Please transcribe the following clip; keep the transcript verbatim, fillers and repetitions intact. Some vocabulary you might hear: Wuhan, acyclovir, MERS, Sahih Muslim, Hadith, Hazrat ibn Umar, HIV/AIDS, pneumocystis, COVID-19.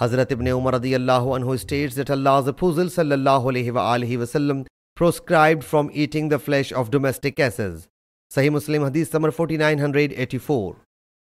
Hazrat ibn Umar radiyallahu anhu states that Allah's Apostle sallallahu alayhi wa alihi wasallam proscribed from eating the flesh of domestic asses. Sahih Muslim Hadith number forty-nine eighty-four.